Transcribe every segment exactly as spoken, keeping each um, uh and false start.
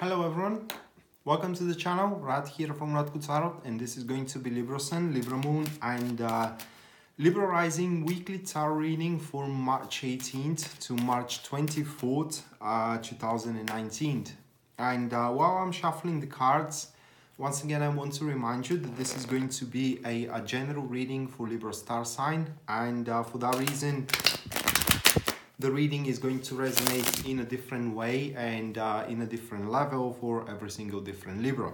Hello everyone, welcome to the channel. Rad here from Radko Tarot, and this is going to be Libra Sun, Libra Moon and uh, Libra Rising weekly tarot reading for March eighteenth to March twenty-fourth, uh, two thousand nineteen. And uh, while I'm shuffling the cards, once again I want to remind you that this is going to be a, a general reading for Libra star sign, and uh, for that reason the reading is going to resonate in a different way and uh, in a different level for every single different Libra.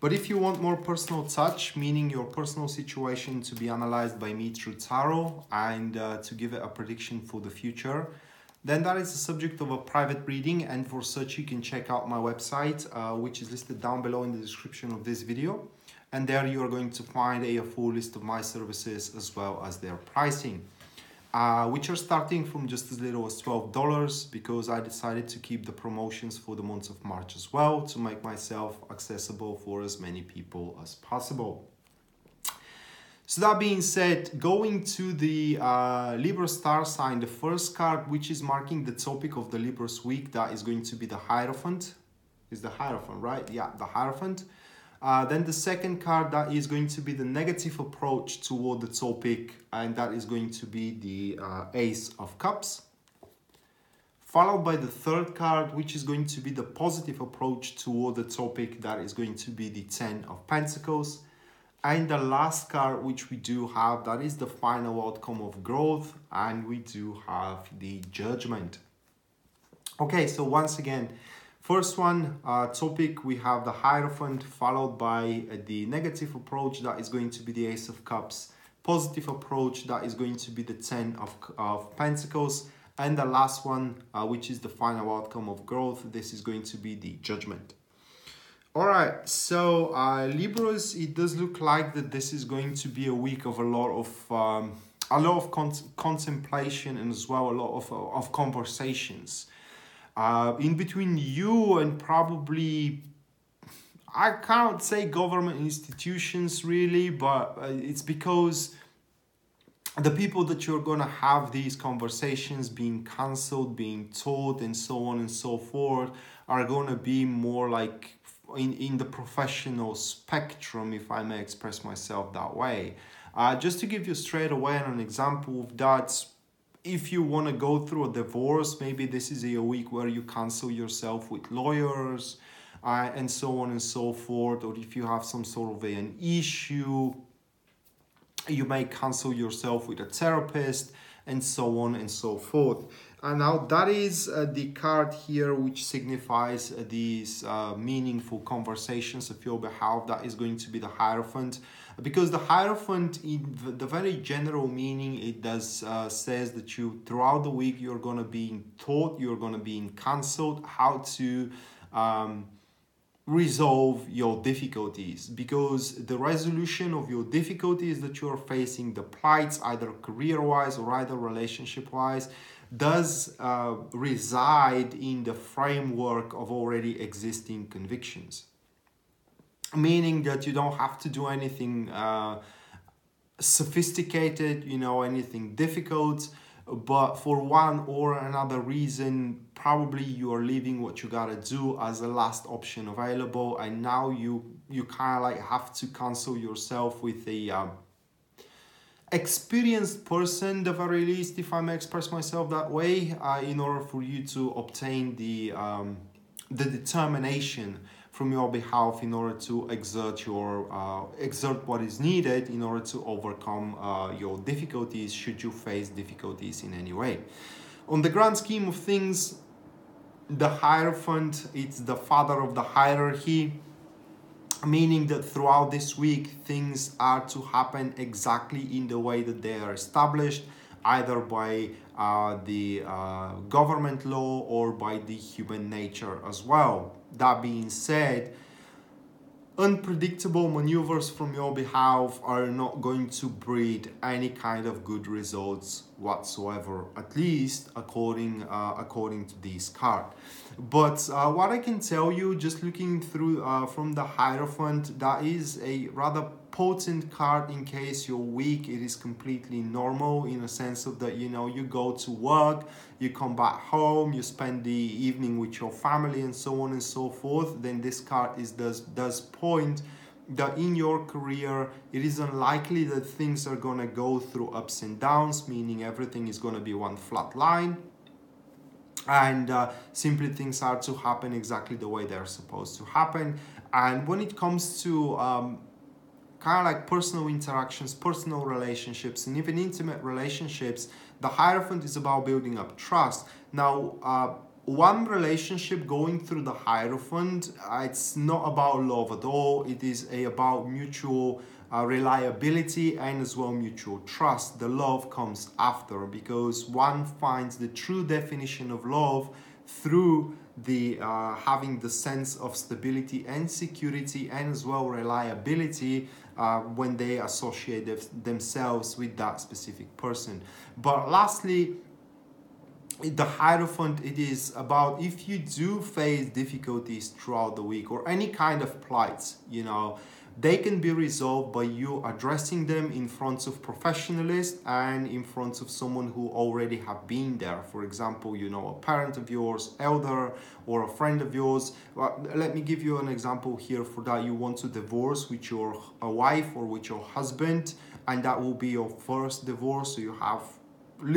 But if you want more personal touch, meaning your personal situation to be analyzed by me through tarot and uh, to give it a prediction for the future, then that is the subject of a private reading, and for such you can check out my website, uh, which is listed down below in the description of this video. And there you are going to find a full list of my services as well as their pricing. Uh, which are starting from just as little as twelve dollars, because I decided to keep the promotions for the month of March as well to make myself accessible for as many people as possible. So that being said, going to the uh, Libra star sign, the first card, which is marking the topic of the Libra's week, that is going to be the Hierophant. Is the Hierophant, right? Yeah, the Hierophant. Uh, then the second card, that is going to be the negative approach toward the topic, and that is going to be the uh, Ace of Cups. Followed by the third card, which is going to be the positive approach toward the topic, that is going to be the Ten of Pentacles. And the last card, which we do have, that is the final outcome of growth, and we do have the Judgment. Okay, so once again, first one, uh, topic, we have the Hierophant, followed by uh, the negative approach, that is going to be the Ace of Cups. Positive approach, that is going to be the Ten of, of Pentacles. And the last one, uh, which is the final outcome of growth, this is going to be the Judgment. All right, so uh, Libras, it does look like that this is going to be a week of a lot of, um, a lot of con contemplation and as well a lot of, of conversations. Uh, in between you and probably, I can't say government institutions really, but it's because the people that you're going to have these conversations being cancelled, being taught and so on and so forth are going to be more like in, in the professional spectrum, if I may express myself that way. Uh, just to give you straight away an example of that, if you want to go through a divorce, maybe this is a week where you counsel yourself with lawyers uh, and so on and so forth. Or if you have some sort of a, an issue, you may counsel yourself with a therapist and so on and so forth. And now that is uh, the card here, which signifies uh, these uh, meaningful conversations of your behalf. That is going to be the Hierophant, because the Hierophant, in the very general meaning, it does uh, says that you throughout the week you're going to be taught, you're going to be counseled how to um, resolve your difficulties, because the resolution of your difficulties that you're facing, the plights either career-wise or either relationship-wise, does uh, reside in the framework of already existing convictions, meaning that you don't have to do anything uh, sophisticated, you know, anything difficult, but for one or another reason, probably you are leaving what you gotta do as a last option available, and now you you kind of like have to counsel yourself with a um, experienced person, the very least, if I may express myself that way, uh, in order for you to obtain the um, the determination from your behalf in order to exert your uh, exert what is needed in order to overcome uh, your difficulties, should you face difficulties in any way. On the grand scheme of things, the Hierophant, it's the father of the hierarchy, meaning that throughout this week things are to happen exactly in the way that they are established, either by uh, the uh, government law or by the human nature as well. That being said, unpredictable maneuvers from your behalf are not going to breed any kind of good results whatsoever, at least according uh, according to this card. But uh, what I can tell you, just looking through uh, from the Hierophant, that is a rather potent card in case you're weak. It is completely normal in a sense of that, you know, you go to work, you come back home, you spend the evening with your family and so on and so forth. Then this card is does does point that in your career it is unlikely that things are gonna go through ups and downs, meaning everything is gonna be one flat line. And uh, simply things are to happen exactly the way they're supposed to happen. And when it comes to um, kind of like personal interactions, personal relationships, and even intimate relationships, the Hierophant is about building up trust. Now, uh, one relationship going through the Hierophant, uh, it's not about love at all. It is a, about mutual uh, reliability and as well mutual trust. The love comes after, because one finds the true definition of love through the uh, having the sense of stability and security and as well reliability uh, when they associate th themselves with that specific person. But lastly, the Hierophant, it is about if you do face difficulties throughout the week or any kind of plights, you know, they can be resolved by you addressing them in front of professionals and in front of someone who already have been there. For example, you know, a parent of yours, elder, or a friend of yours. Well, let me give you an example here for that. You want to divorce with your a wife or with your husband, and that will be your first divorce, so you have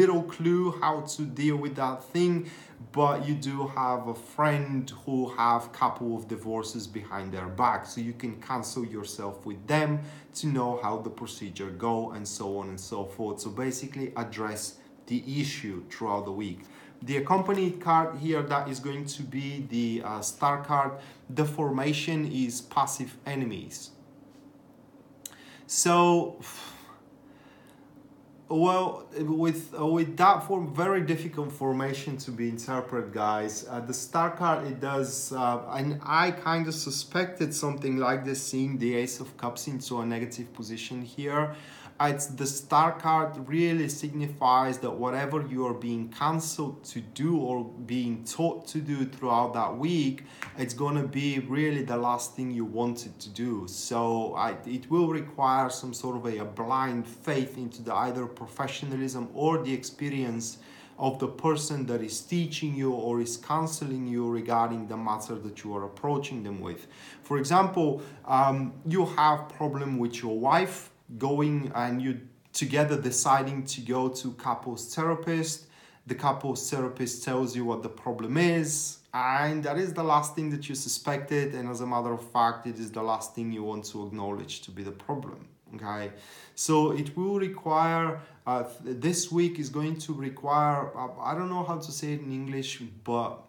little clue how to deal with that thing, but you do have a friend who have couple of divorces behind their back, so you can cancel yourself with them to know how the procedure go and so on and so forth. So basically address the issue throughout the week. The accompanied card here, that is going to be the uh, star card. The formation is passive enemies. So well, with uh, with that form, very difficult formation to be interpreted, guys. Uh, the star card, it does, uh, and I kind of suspected something like this, seeing the Ace of Cups into a negative position here. It's the star card really signifies that whatever you are being counseled to do or being taught to do throughout that week, it's gonna be really the last thing you wanted to do. So I, it will require some sort of a, a blind faith into the either professionalism or the experience of the person that is teaching you or is counseling you regarding the matter that you are approaching them with. For example, um, you have problem with your wife, going and you together deciding to go to couples therapist. The couples therapist tells you what the problem is, and that is the last thing that you suspected, and as a matter of fact, it is the last thing you want to acknowledge to be the problem. Okay, so it will require uh, this week is going to require uh, I don't know how to say it in English, but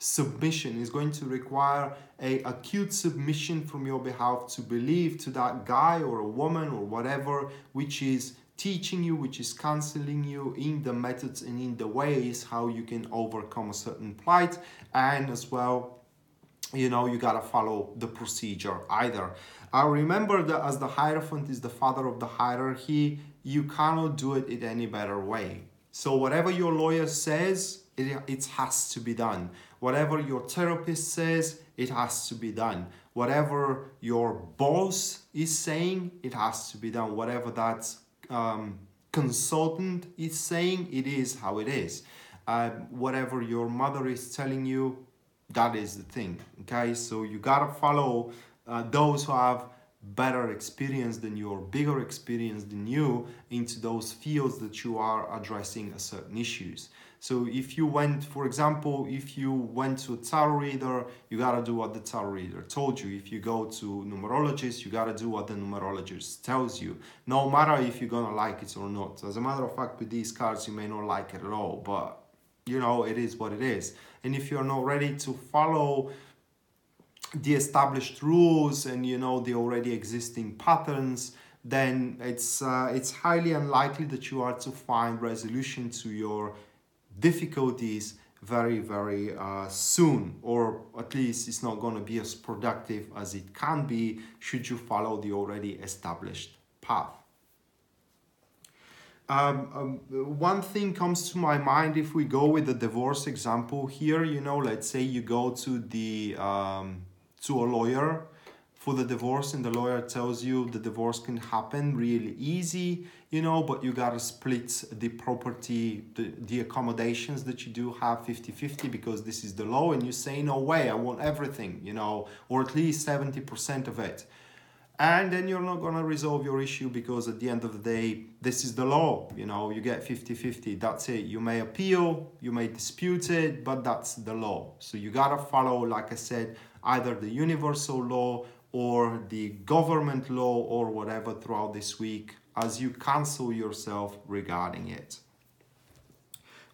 submission is going to require a acute submission from your behalf to believe to that guy or a woman or whatever, which is teaching you, which is counseling you in the methods and in the ways how you can overcome a certain plight. And as well, you know, you gotta follow the procedure either. I remember that as the Hierophant is the father of the hierarchy, you cannot do it in any better way. So whatever your lawyer says, It, it has to be done. Whatever your therapist says, it has to be done. Whatever your boss is saying, it has to be done. Whatever that um, consultant is saying, it is how it is. Uh, whatever your mother is telling you, that is the thing. Okay, so you gotta follow uh, those who have better experience than you or bigger experience than you into those fields that you are addressing a certain issues. So if you went, for example, if you went to a tarot reader, you gotta do what the tarot reader told you. If you go to numerologist, you gotta do what the numerologist tells you, no matter if you're gonna like it or not. As a matter of fact, with these cards, you may not like it at all, but you know, it is what it is. And if you're not ready to follow the established rules and, you know, the already existing patterns, then it's, uh, it's highly unlikely that you are to find resolution to your difficulties very, very uh, soon, or at least it's not going to be as productive as it can be should you follow the already established path. Um, um, one thing comes to my mind if we go with the divorce example here. You know, let's say you go to the um, to a lawyer for the divorce, and the lawyer tells you the divorce can happen really easy, you know, but you gotta split the property, the, the accommodations that you do have fifty fifty, because this is the law, and you say, no way, I want everything, you know, or at least seventy percent of it. And then you're not gonna resolve your issue, because at the end of the day, this is the law, you know, you get fifty fifty, that's it. You may appeal, you may dispute it, but that's the law. So you gotta follow, like I said, either the universal law or the government law or whatever throughout this week as you counsel yourself regarding it.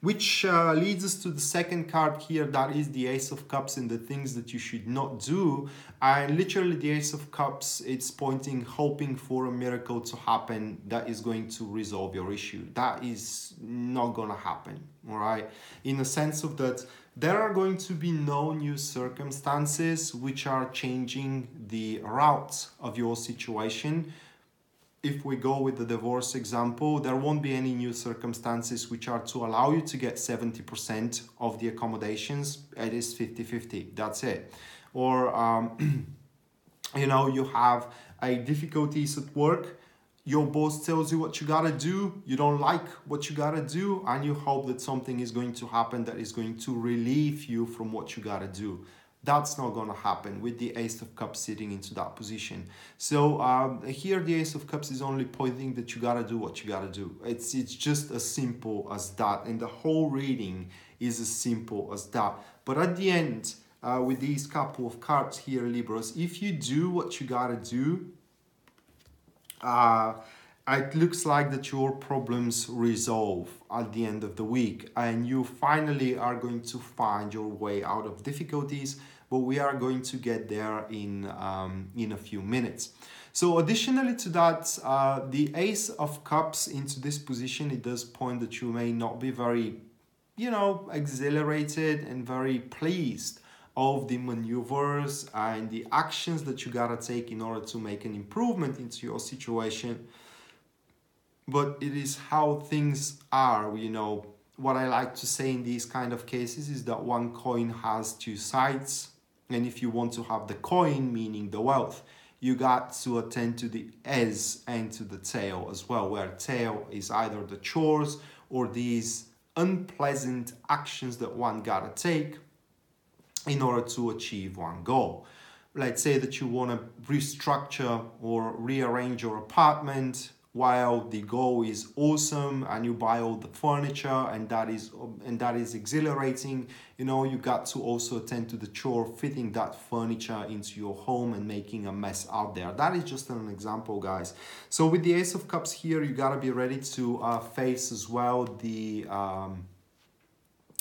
Which uh, leads us to the second card here, that is the Ace of Cups and the things that you should not do. And literally the Ace of Cups, it's pointing, hoping for a miracle to happen that is going to resolve your issue. That is not gonna happen, all right? In the sense of that, there are going to be no new circumstances which are changing the route of your situation. If we go with the divorce example, there won't be any new circumstances which are to allow you to get seventy percent of the accommodations. It is fifty fifty, that's it. Or, um, you know, you have a difficulties at work, your boss tells you what you gotta do, you don't like what you gotta do, and you hope that something is going to happen that is going to relieve you from what you gotta do. That's not going to happen with the Ace of Cups sitting into that position. So um, here the Ace of Cups is only pointing that you got to do what you got to do. It's, it's just as simple as that. And the whole reading is as simple as that. But at the end, uh, with these couple of cards here, Libras, if you do what you got to do, uh, it looks like that your problems resolve at the end of the week and you finally are going to find your way out of difficulties, but we are going to get there in, um, in a few minutes. So additionally to that, uh, the Ace of Cups into this position, it does point that you may not be very, you know, exhilarated and very pleased of the maneuvers and the actions that you gotta take in order to make an improvement into your situation. But it is how things are, you know. What I like to say in these kind of cases is that one coin has two sides. And if you want to have the coin, meaning the wealth, you got to attend to the as and to the tail as well, where tail is either the chores or these unpleasant actions that one gotta take in order to achieve one goal. Let's say that you want to restructure or rearrange your apartment, while the goal is awesome and you buy all the furniture and that is and that is exhilarating, you know, you got to also attend to the chore fitting that furniture into your home and making a mess out there. That is just an example, guys. So with the Ace of Cups here, you gotta be ready to uh, face as well the um,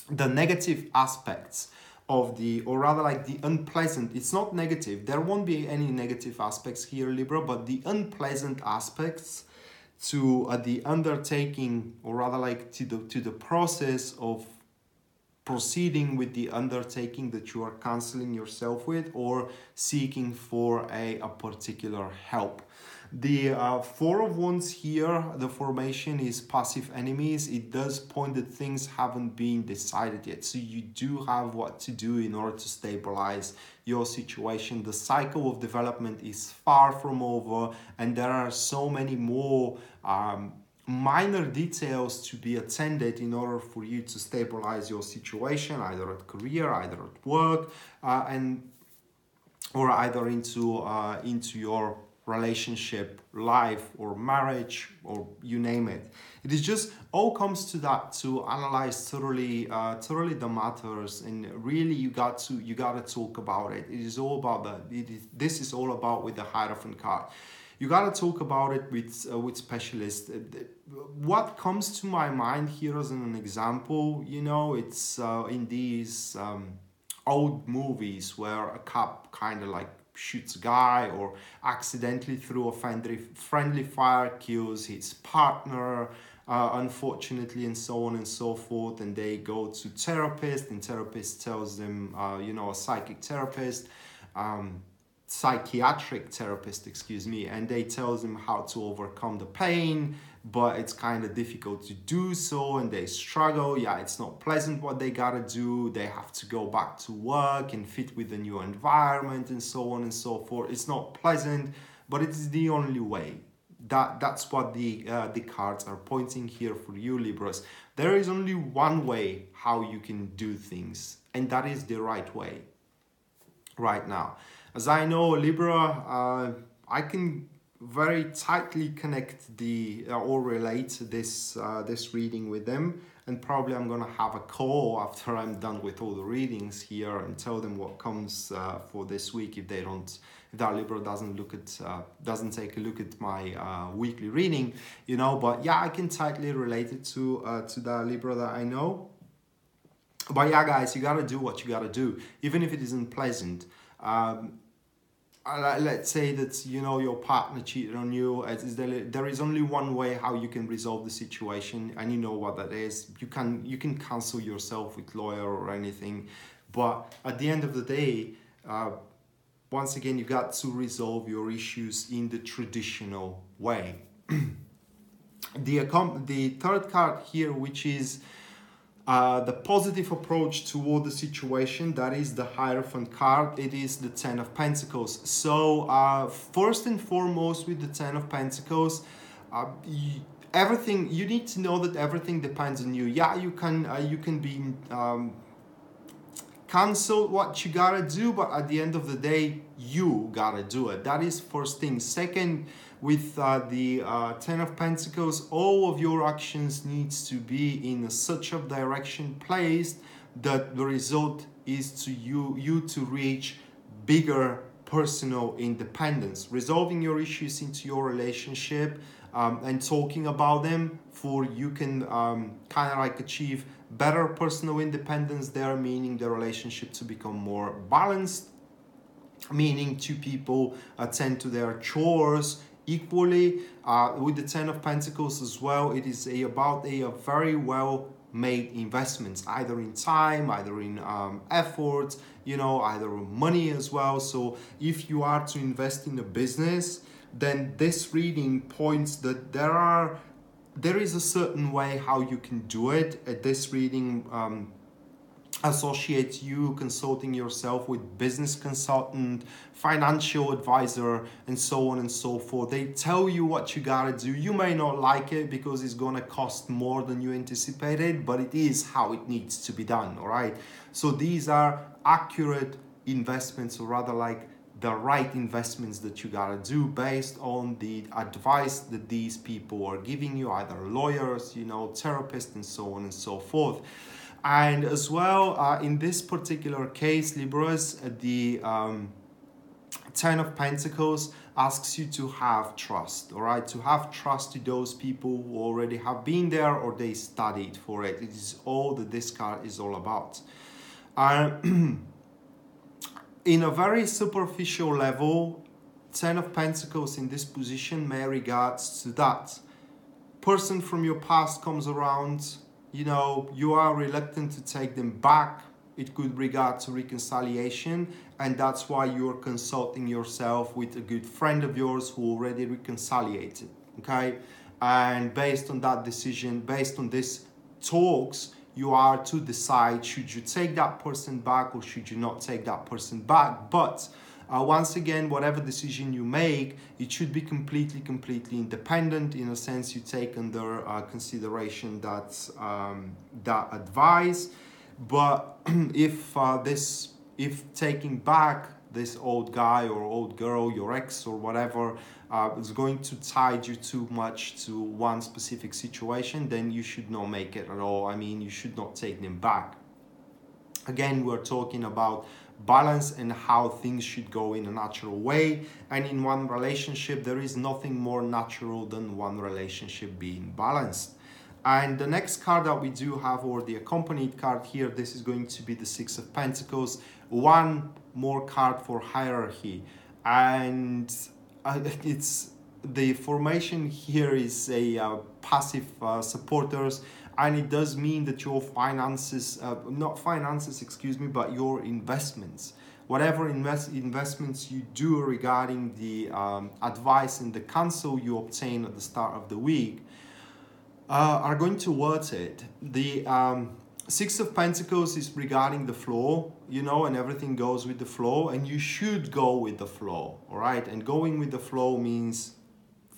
the negative aspects of the, or rather like the unpleasant, it's not negative, there won't be any negative aspects here, Libra, but the unpleasant aspects to uh, the undertaking, or rather like to the, to the process of proceeding with the undertaking that you are counseling yourself with or seeking for a, a particular help. The uh, Four of Wands here, the formation is passive enemies. It does point that things haven't been decided yet. So you do have what to do in order to stabilize your situation. The cycle of development is far from over and there are so many more um, minor details to be attended in order for you to stabilize your situation, either at career, either at work, uh, and or either into, uh, into your relationship, life, or marriage, or you name it. It is just all comes to that, to analyze thoroughly, uh, thoroughly the matters, and really you got to you gotta talk about it. It is all about that. It is, this is all about with the Hierophant card. You gotta talk about it with uh, with specialists. What comes to my mind here as an example, you know, it's uh, in these um, old movies where a cop kind of like shoots a guy or accidentally through a friendly, friendly fire kills his partner, uh, unfortunately, and so on and so forth. And they go to therapist and therapist tells them, uh, you know, a psychic therapist, um, psychiatric therapist, excuse me, and they tells them how to overcome the pain, but it's kind of difficult to do so and they struggle. Yeah, it's not pleasant what they gotta do. They have to go back to work and fit with the new environment and so on and so forth. It's not pleasant, but it's the only way. That, that's what the, uh, the cards are pointing here for you, Libras. There is only one way how you can do things, and that is the right way right now. As I know, Libra, uh, I can very tightly connect the uh, or relate this uh, this reading with them, and probably I'm gonna have a call after I'm done with all the readings here and tell them what comes uh, for this week if they don't, if that Libra doesn't look at uh, doesn't take a look at my uh, weekly reading, you know. But yeah, I can tightly relate it to uh, to that Libra that I know. But yeah, guys, you gotta do what you gotta do, even if it isn't pleasant. Um, Let's say that, you know, your partner cheated on you. There is only one way how you can resolve the situation, and you know what that is. You can you can counsel yourself with lawyer or anything, but at the end of the day, uh, once again, you got to resolve your issues in the traditional way. the the third card here, which is Uh, the positive approach toward the situation, that is the Hierophant card. It is the Ten of Pentacles. So uh, first and foremost, with the Ten of Pentacles, uh, you, everything you need to know that everything depends on you. Yeah, you can uh, you can be um, cancel what you gotta do, but at the end of the day, you gotta do it. That is first thing. Second, with uh, the uh, Ten of Pentacles, all of your actions needs to be in such a direction placed that the result is to you, you to reach bigger personal independence. Resolving your issues into your relationship um, and talking about them, for you can um, kind of like achieve better personal independence there, meaning the relationship to become more balanced, meaning two people attend to their chores equally. Uh, with the Ten of Pentacles as well, it is a, about a, a very well made investments, either in time, either in um, effort, you know, either money as well. So if you are to invest in a business, then this reading points that there are there is a certain way how you can do it. At this reading, um, associate you consulting yourself with business consultant, financial advisor, and so on and so forth. They tell you what you gotta do. You may not like it because it's gonna cost more than you anticipated, but it is how it needs to be done, all right? So these are accurate investments, or rather like the right investments that you gotta do based on the advice that these people are giving you, either lawyers, you know, therapists, and so on and so forth. And as well, uh, in this particular case, Libras, the um, Ten of Pentacles asks you to have trust, all right? To have trust to those people who already have been there or they studied for it. It is all that this card is all about. Uh, in a very superficial level, Ten of Pentacles in this position may regards to that person from your past comes around. You know, you are reluctant to take them back. It could regard to reconciliation, and that's why you're consulting yourself with a good friend of yours who already reconciliated, okay? And based on that decision, based on these talks, you are to decide, should you take that person back or should you not take that person back? But Uh, once again, whatever decision you make, it should be completely, completely independent. In a sense, you take under uh, consideration that um, that advice. But if uh, this, if taking back this old guy or old girl, your ex or whatever, uh, is going to tie you too much to one specific situation, then you should not make it at all. I mean, you should not take them back. Again, we're talking about balance and how things should go in a natural way, and in one relationship there is nothing more natural than one relationship being balanced. And the next card that we do have, or the accompanied card here, this is going to be the Six of Pentacles, one more card for hierarchy. And uh, it's the formation here is a uh, passive uh, supporters. And it does mean that your finances, uh, not finances, excuse me, but your investments, whatever invest investments you do regarding the um, advice and the counsel you obtain at the start of the week, uh, are going towards it. The um, Six of Pentacles is regarding the flow, you know, and everything goes with the flow, and you should go with the flow, all right? And going with the flow means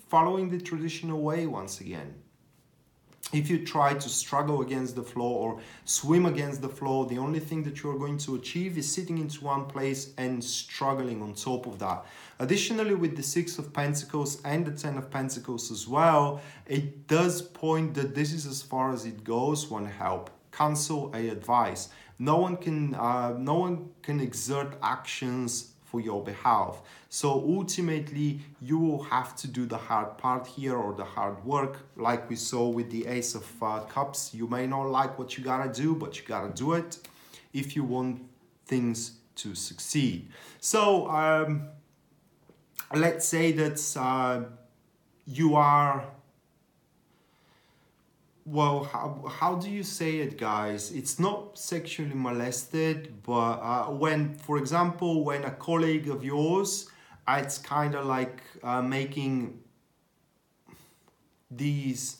following the traditional way once again. If you try to struggle against the flow or swim against the flow, the only thing that you're going to achieve is sitting into one place and struggling on top of that. Additionally, with the Six of Pentacles and the Ten of Pentacles as well, it does point that this is as far as it goes. One help, counsel, a advice. No one can, uh, no one can exert actions for your behalf. So ultimately, you will have to do the hard part here, or the hard work, like we saw with the Ace of uh, Cups. You may not like what you gotta do, but you gotta do it if you want things to succeed. So um, let's say that uh, you are, well, how, how do you say it, guys? It's not sexually molested, but uh, when, for example, when a colleague of yours, it's kind of like uh, making these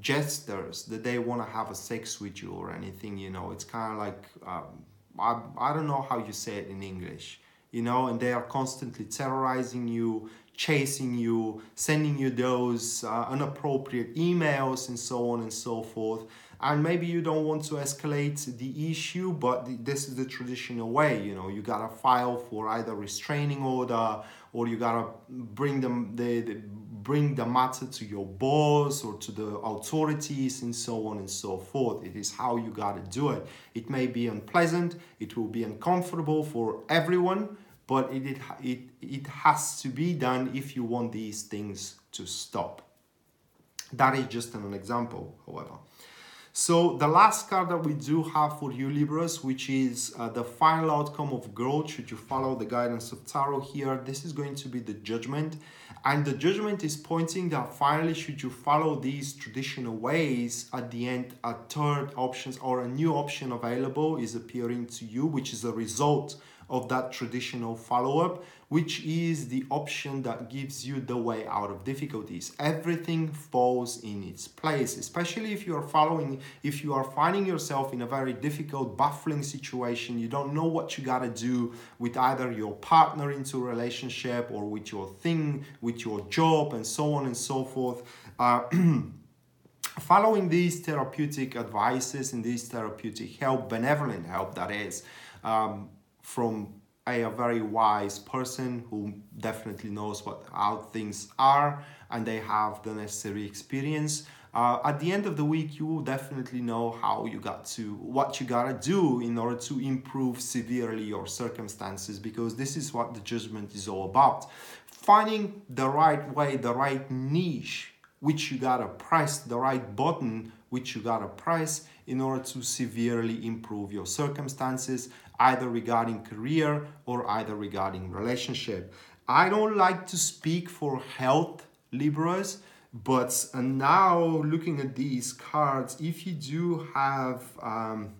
gestures that they want to have a sex with you or anything, you know, it's kind of like, um, I, I don't know how you say it in English, you know, and they are constantly terrorizing you, chasing you, sending you those uh, inappropriate emails and so on and so forth. And maybe you don't want to escalate the issue, but th this is the traditional way, you know, you gotta file for either restraining order, or you gotta bring them, the, the, bring the matter to your boss or to the authorities and so on and so forth. It is how you gotta do it. It may be unpleasant, it will be uncomfortable for everyone, but it, it, it, it has to be done if you want these things to stop. That is just an example, however. So the last card that we do have for you, Libras, which is uh, the final outcome of growth, should you follow the guidance of Tarot here, this is going to be the Judgment. And the Judgment is pointing that finally, should you follow these traditional ways, at the end, a third option or a new option available is appearing to you, which is a result of that traditional follow-up, which is the option that gives you the way out of difficulties. Everything falls in its place, especially if you are following, if you are finding yourself in a very difficult, baffling situation. You don't know what you gotta do with either your partner into a relationship or with your thing, with your job, and so on and so forth. Uh, following these therapeutic advices and these therapeutic help, benevolent help that is, um, from a, a very wise person who definitely knows what how things are, and they have the necessary experience. Uh, at the end of the week, you will definitely know how you got to, what you gotta do in order to improve severely your circumstances, because this is what the Judgment is all about. Finding the right way, the right niche, which you gotta press, the right button, which you gotta press in order to severely improve your circumstances, either regarding career or either regarding relationship. I don't like to speak for health, Libras, but now looking at these cards, if you do have um,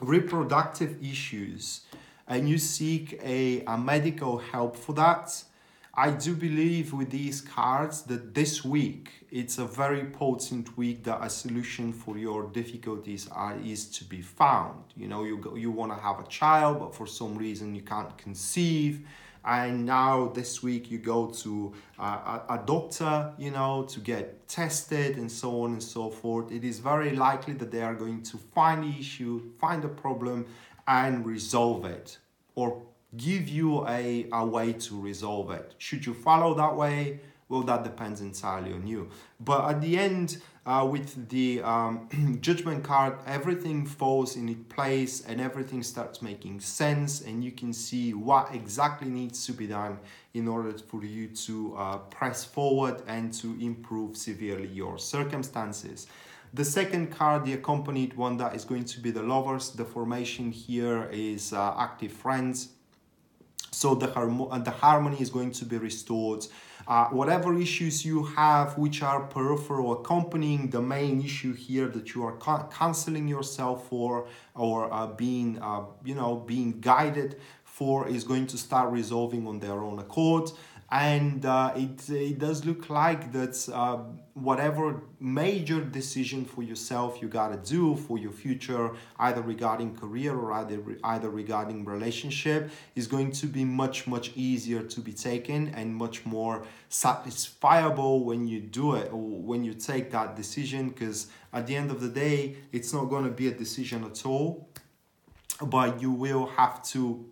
reproductive issues and you seek a, a medical help for that, I do believe with these cards that this week, it's a very potent week that a solution for your difficulties are, is to be found. You know, you, go, you want to have a child, but for some reason you can't conceive. And now this week you go to uh, a, a doctor, you know, to get tested and so on and so forth. It is very likely that they are going to find the issue, find the problem and resolve it, or give you a, a way to resolve it. Should you follow that way? Well, that depends entirely on you. But at the end, uh, with the um, Judgment card, everything falls in its place and everything starts making sense, and you can see what exactly needs to be done in order for you to uh, press forward and to improve severely your circumstances. The second card, the accompanied one, that is going to be the Lovers. The formation here is uh, active friends. So the, the harmony is going to be restored. Uh, whatever issues you have, which are peripheral accompanying the main issue here that you are counseling yourself for, or uh, being, uh, you know, being guided for, is going to start resolving on their own accord. And uh, it, it does look like that uh, whatever major decision for yourself you gotta do for your future, either regarding career or either, either regarding relationship, is going to be much, much easier to be taken and much more satisfiable when you do it or when you take that decision, because at the end of the day, it's not gonna be a decision at all, but you will have to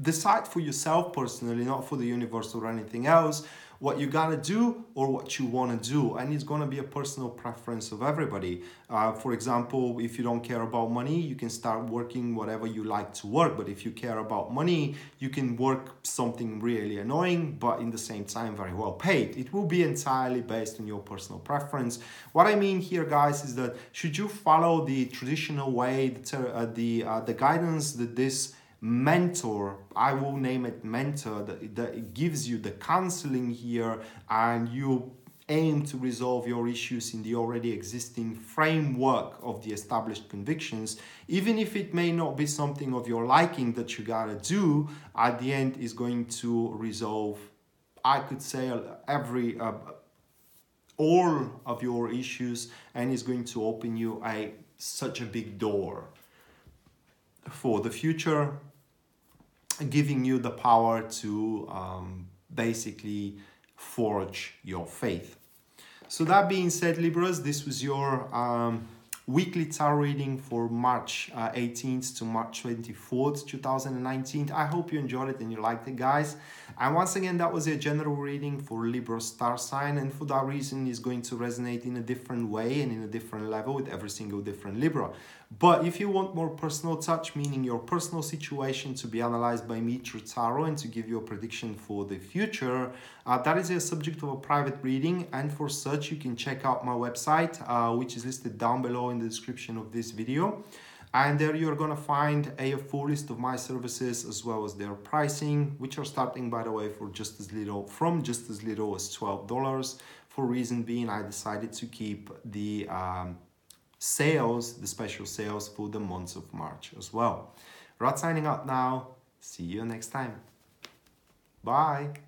decide for yourself personally, not for the universe or anything else, what you gotta do or what you wanna do. And it's gonna be a personal preference of everybody. Uh, for example, if you don't care about money, you can start working whatever you like to work. But if you care about money, you can work something really annoying, but in the same time, very well paid. It will be entirely based on your personal preference. What I mean here, guys, is that should you follow the traditional way, the, uh, the, uh, the guidance that this mentor, I will name it mentor, that, that it gives you the counseling here, and you aim to resolve your issues in the already existing framework of the established convictions, even if it may not be something of your liking that you gotta do, at the end is going to resolve, I could say, every uh, all of your issues, and is going to open you a such a big door for the future, giving you the power to um, basically forge your faith. So that being said, Libras, this was your um, weekly tarot reading for March uh, eighteenth to March twenty-fourth, two thousand nineteen. I hope you enjoyed it and you liked it, guys. And once again, that was a general reading for Libra star sign, and for that reason is going to resonate in a different way and in a different level with every single different Libra. But if you want more personal touch, meaning your personal situation to be analyzed by me through tarot and to give you a prediction for the future, uh, that is a subject of a private reading, and for such you can check out my website, uh, which is listed down below in the description of this video. And there you're gonna find a full list of my services as well as their pricing, which are starting, by the way, for just as little from just as little as twelve dollars. For reason being, I decided to keep the um, sales, the special sales for the month of March as well. Rad signing out now. See you next time. Bye.